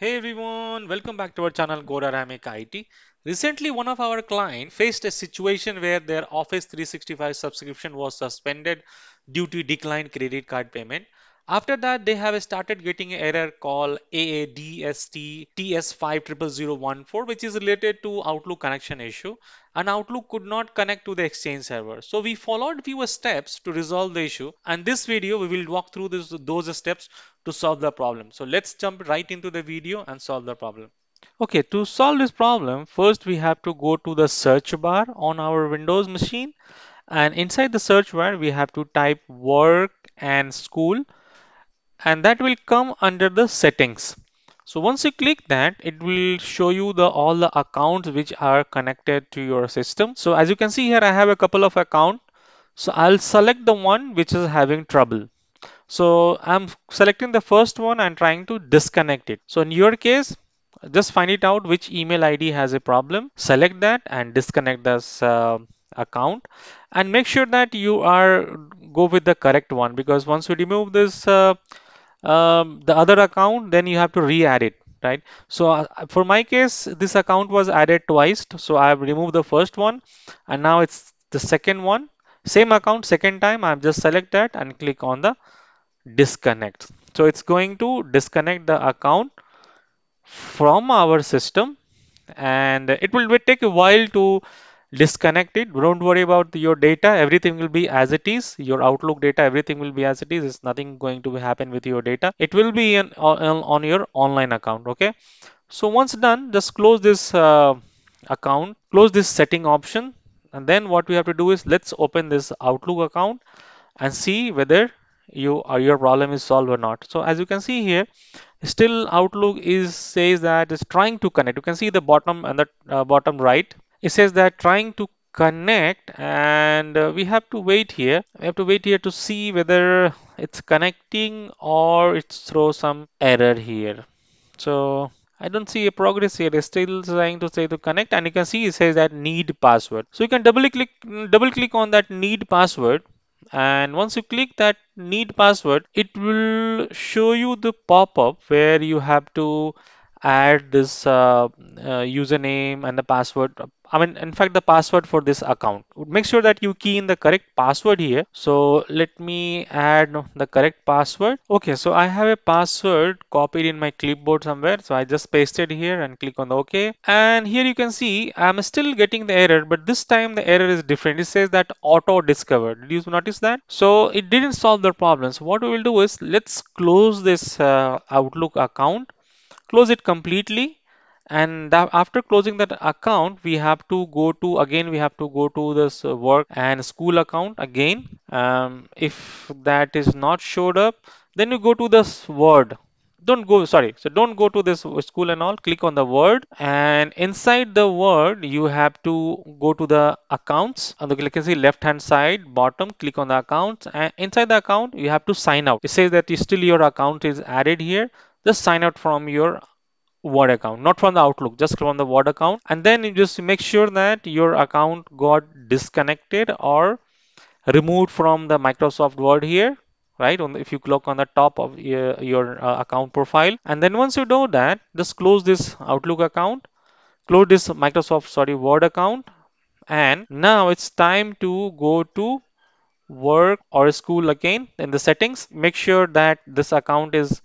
Hey everyone, welcome back to our channel Go Dynamic IT. Recently, one of our clients faced a situation where their Office 365 subscription was suspended due to declined credit card payment. After that, they have started getting an error called AADSTS500014, which is related to Outlook connection issue, and Outlook could not connect to the Exchange server. So we followed few steps to resolve the issue, and this video we will walk through those steps to solve the problem. So let's jump right into the video and solve the problem. Okay, to solve this problem, first we have to go to the search bar on our Windows machine, and inside the search bar we have to type work and school, and that will come under the settings. So once you click that, it will show you all the accounts which are connected to your system. So as you can see here, I have a couple of accounts. So I'll select the one which is having trouble. So I'm selecting the first one and trying to disconnect it. So in your case, just find it out which email ID has a problem. Select that and disconnect this account, and make sure that you go with the correct one, because once you remove this the other account, then you have to re-add it, right? So for my case, this account was added twice, so I have removed the first one and now it's the second one, same account, second time. I have just select that and click on the disconnect. So it's going to disconnect the account from our system, and it will take a while to disconnect it. Don't worry about your data, everything will be as it is. Your Outlook data, everything will be as it is. It's nothing going to happen with your data. It will be on your online account. Okay, so once done, just close this account, close this setting option, and then what we have to do is let's open this Outlook account and see whether your problem is solved or not. So as you can see here, still Outlook says that it's trying to connect. You can see the bottom and the bottom right. It says that trying to connect, and we have to wait here. We have to wait here to see whether it's connecting or it's throw some error here. So I don't see a progress here. It's still trying to say to connect, and you can see it says that need password. So you can double click on that need password, and once you click that need password, it will show you the pop-up where you have to add this username and the password. I mean, in fact, the password for this account. Make sure that you key in the correct password here. So let me add the correct password. Okay, so I have a password copied in my clipboard somewhere. So I just pasted here and click on the OK. And here you can see I'm still getting the error, but this time the error is different. It says that auto discovered. Did you notice that? So it didn't solve the problem. So what we will do is let's close this Outlook account. Close it completely, and after closing that account, we have to go to this work and school account again. If that is not showed up, then you go to this Word. Don't go to this school and all. Click on the Word, and inside the Word you have to go to the accounts. On the you can see left hand side bottom, click on the accounts, and inside the account you have to sign out. It says that still your account is added here. Just sign out from your Word account, not from the Outlook, just from the Word account, and then you just make sure that your account got disconnected or removed from the Microsoft Word here, right? If you click on the top of your account profile, and then once you do that, just close this Outlook account, close this Word account, and now it's time to go to work or school again. In the settings, make sure that this account is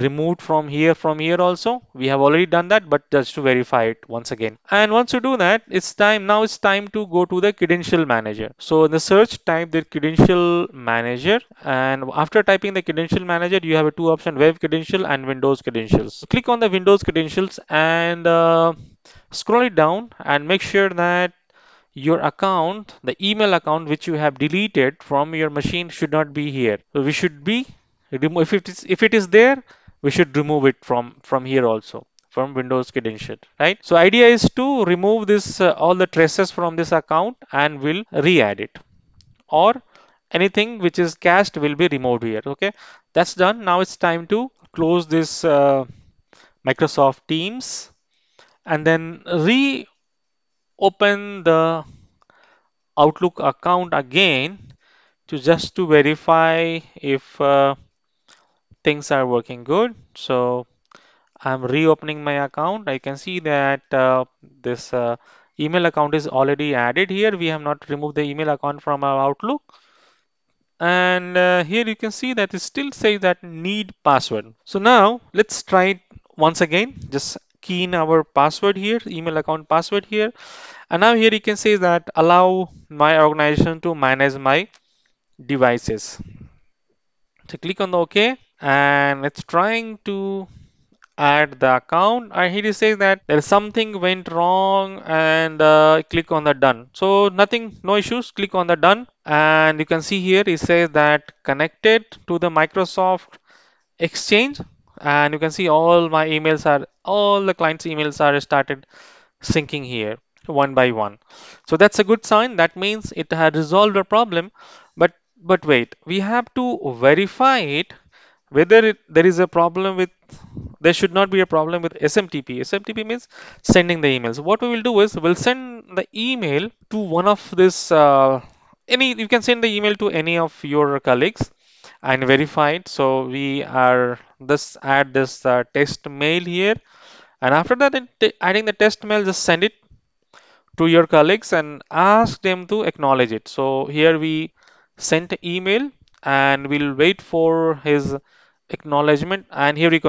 removed from here also. We have already done that, but just to verify it once again. And once you do that, it's time to go to the credential manager. So in the search, type the credential manager, and after typing the credential manager, you have a two option: web credential and Windows credentials. Click on the Windows credentials and scroll it down, and make sure that your account, the email account which you have deleted from your machine, should not be here. So we should be remove, if it is there, we should remove it from here also, from Windows credential, right? So idea is to remove this all the traces from this account, and we'll re-add it, or anything which is cached will be removed here. Okay, that's done. Now it's time to close this Microsoft Teams, and then reopen the Outlook account again to verify if things are working good. So I'm reopening my account. I can see that this email account is already added here. We have not removed the email account from our Outlook. And here you can see that it still says that need password. So now let's try it once again. Just key in our password here, email account password here. And now here you can say that allow my organization to manage my devices. So click on the OK. And it's trying to add the account, and here it says that there is something went wrong, and click on the done. So nothing, no issues, click on the done, and you can see here it says that connected to the Microsoft Exchange, and you can see all my emails are, all the clients' emails are started syncing here one by one. So that's a good sign. That means it had resolved a problem, but wait, we have to verify it whether there is a problem with, there should not be a problem with SMTP. SMTP means sending the emails. What we will do is we'll send the email to one of this, you can send the email to any of your colleagues and verify it. So we are this, add this test mail here. And after that, adding the test mail, just send it to your colleagues and ask them to acknowledge it. So here we sent email and we'll wait for his acknowledgement, and here we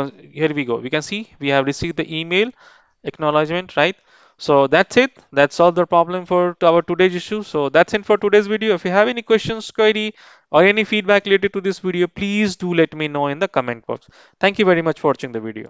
go. We can see we have received the email acknowledgement, right? So that's it. That solved the problem for our today's issue. So that's it for today's video. If you have any questions, query, or any feedback related to this video, please do let me know in the comment box. Thank you very much for watching the video.